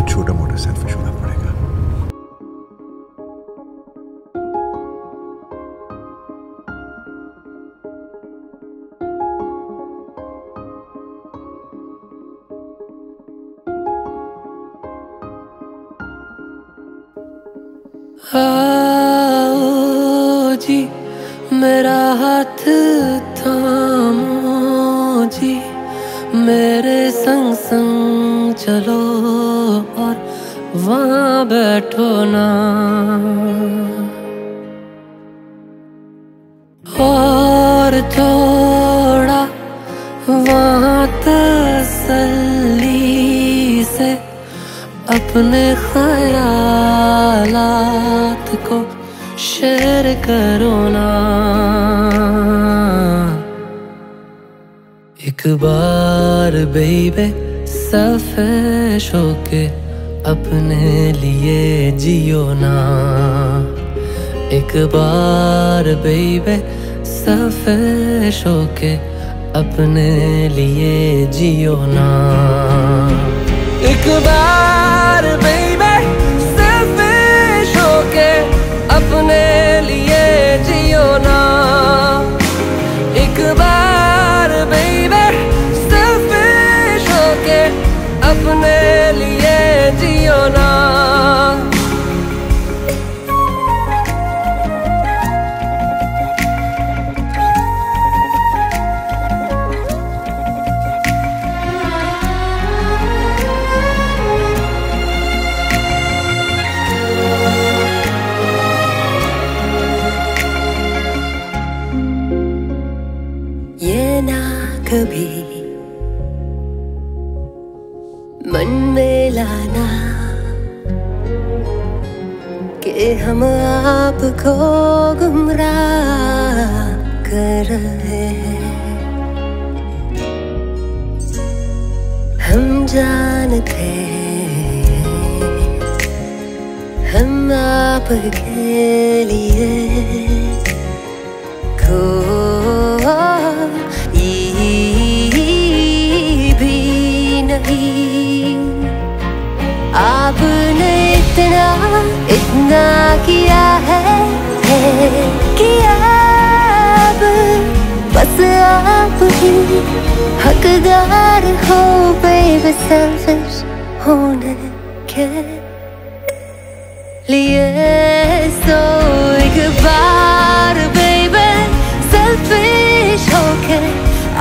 तो छोटा मोटा सेल्फिश होना पड़ेगा। आओ जी मेरा हाथ थामो जी, मेरे संग संग चलो और वहाँ बैठो ना। और थोड़ा वहाँ तसल्ली से अपने ख्यालात को शेयर करो ना। एक बार बेबे सफेश होके अपने लिए जियो ना। एक बार बेबे सफेश होके अपने लिए जियो ना। एक बार बेबे सेल्फिश होके अपने लिए जियो ना। एक बार बेबे सेल्फिश होके अपने लिए जियो ना। कभी मन में लाना कि हम आपको गुमराह कर रहे हैं। हम जानते हैं हम आपके लिए खो इतना किया है बस आप ही हकदार हो बेबी सेल्फिश होने के लिए। सो एक बार बेबी सेल्फिश होके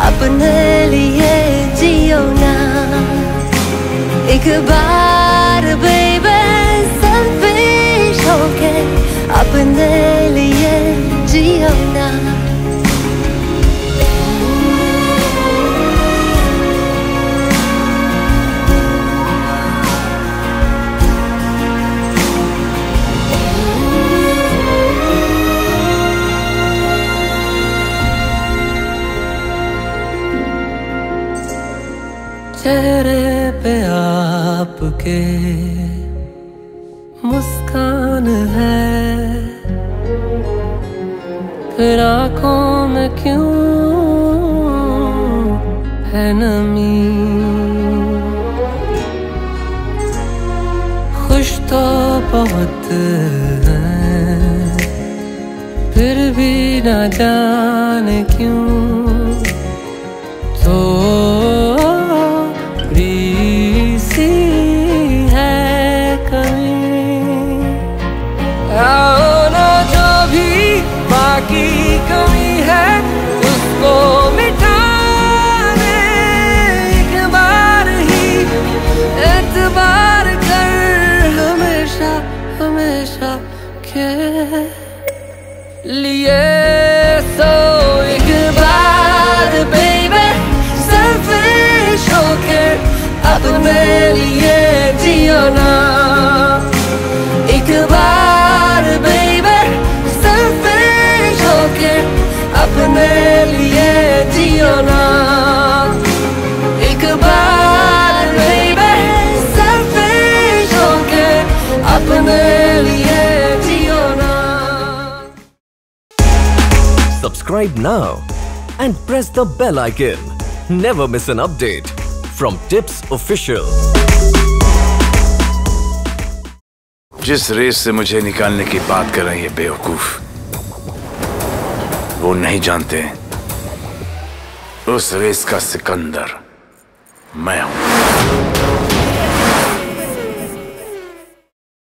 अपने लिए जियो ना। एक बार बेबी सेल्फिश होके अपने लिए जियो ना। चेहरे पे आपके मुस्कान है, फिर आँखों में क्यों है नमी। खुश तो बहुत हैं फिर भी ना जाने क्यों लिए। सो एक बार बेबी सेल्फिश होके अपने लिए जियो ना। एक बार बेबी सेल्फिश होके अपने लिए जियो ना। एक बार बेबी सेल्फिश होके अपने लिए। Subscribe now and press the bell icon. Never miss an update from Tips Official. जिस रेस से मुझे निकालने की बात कर रही है बेवकूफ, वो नहीं जानते उस रेस का सिकंदर मैं हूं।